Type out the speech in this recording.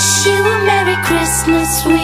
wish you a Merry Christmas.